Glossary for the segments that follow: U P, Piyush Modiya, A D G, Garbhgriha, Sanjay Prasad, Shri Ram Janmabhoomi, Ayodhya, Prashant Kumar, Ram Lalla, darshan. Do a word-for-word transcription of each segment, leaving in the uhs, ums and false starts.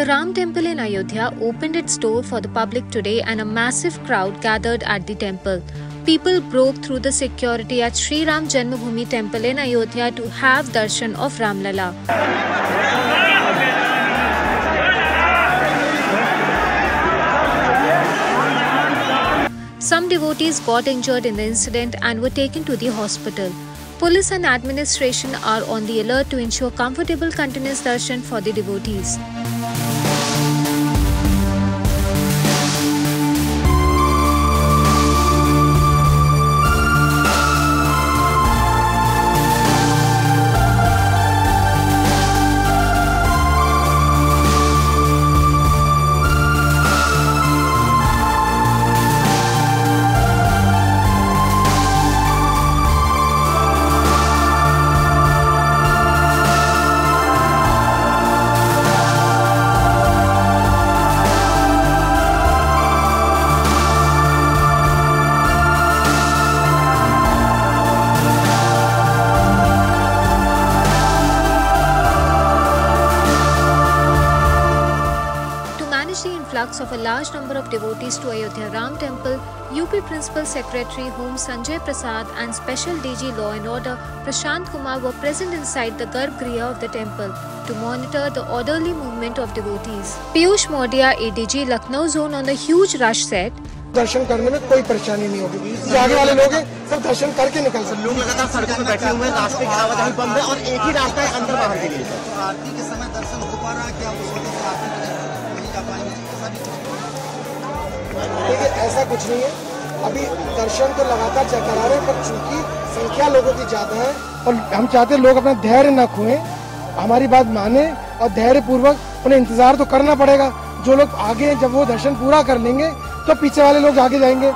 The Ram Temple in Ayodhya opened its door for the public today and a massive crowd gathered at the temple. People broke through the security at Shri Ram Janmabhoomi Temple in Ayodhya to have darshan of Ram Lalla. Some devotees got injured in the incident and were taken to the hospital. Police and administration are on the alert to ensure comfortable continuous darshan for the devotees. The influx of a large number of devotees to Ayodhya Ram Temple, U P Principal Secretary Home Sanjay Prasad and Special D G Law and Order Prashant Kumar were present inside the Garbhgriha of the temple to monitor the orderly movement of devotees. Piyush Modiya, A D G Lucknow Zone, on the huge rush said, दर्शन करने में कोई परेशानी नहीं होगी, आगे वाले लोग सब दर्शन करके निकल सकते। लोग लगातार सड़कों पर बैठे हुए हैं, रास्ते की आवाजाही बंद है और एक ही रास्ता है अंदर बाहर के लिए। आरती के समय दर्शन हो पा रहा है क्या? देखिए, ऐसा कुछ नहीं है, अभी दर्शन तो लगातार करा रहे हैं, पर चूंकि संख्या लोगों की ज्यादा है और हम चाहते हैं लोग अपना धैर्य न खोएं, हमारी बात माने और धैर्य पूर्वक उन्हें इंतजार तो करना पड़ेगा। जो लोग आगे हैं, जब वो दर्शन पूरा कर लेंगे तो पीछे वाले लोग आगे जाएंगे।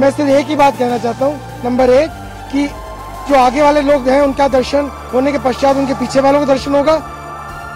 मैं सिर्फ एक ही बात कहना चाहता हूँ, नंबर एक कि जो आगे वाले लोग हैं उनका दर्शन होने के पश्चात उनके पीछे वालों का दर्शन होगा,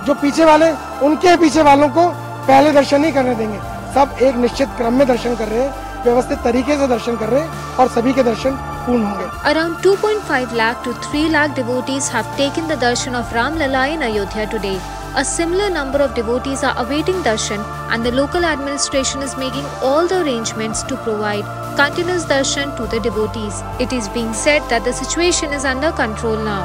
जो पीछे वाले उनके पीछे वालों को पहले दर्शन नहीं करने देंगे। सब एक निश्चित क्रम में दर्शन कर रहे हैं, व्यवस्थित तरीके से दर्शन कर रहे हैं और सभी के दर्शन पूर्ण होंगे। Around two point five lakh to three lakh devotees have taken the darshan of Ram Lalla in Ayodhya today. A similar number of devotees are awaiting darshan, and the local administration is making all the arrangements to provide continuous darshan to the devotees. It is being said that the situation is under control now.